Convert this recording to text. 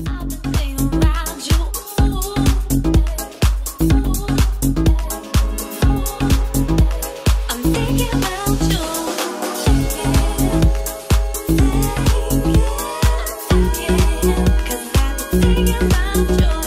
Thinking about you.